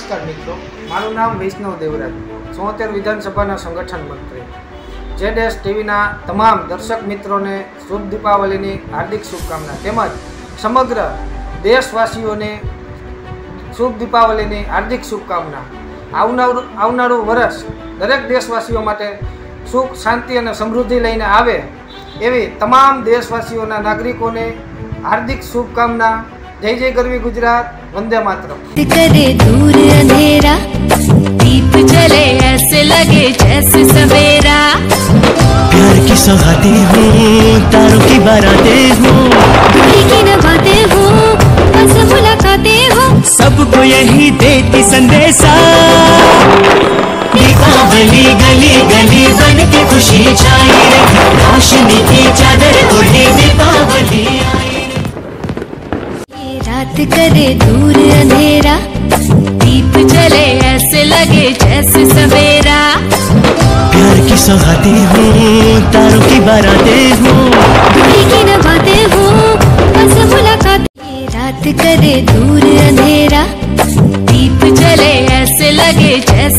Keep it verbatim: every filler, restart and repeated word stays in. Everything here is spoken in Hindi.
नमस्कार मित्रों, मारू नाम विष्णु देवराज, चौहत्तर विधानसभा संगठन मंत्री। जेडेस टीवी तमाम दर्शक मित्रों ने शुभ दीपावली की हार्दिक शुभकामना तेमज समग्र देशवासीओं ने शुभ दीपावली की हार्दिक शुभकामना। आवनारू वर्ष दरेक देशवासीओ माटे सुख शांति और समृद्धि लईने आवे एवी तमाम देशवासीओना नागरिकों ने हार्दिक शुभकामना। जय जय गरवी गुजरात, वंदे मातरम। करे दूर अंधेरा, दीप जले ऐसे लगे जैसे सवेरा। प्यार की सौगातें हो, तारों की बारातें हो, दूरी की न बातें हो, बस मुलाकातें हो, सबको यही देती संदेशा। दीपावली गली गली बन के खुशी छाई रहे, रोशनी की चादर ओढ़े दीपावली। रात करे दूर अंधेरा, दीप जले ऐसे लगे जैसे सवेरा। प्यार की सौगातें हो, तारों की बारातें हो, दूरी की न बातें हो, बस मुलाकातें। रात करे दूर अंधेरा, दीप जले ऐसे लगे जैसे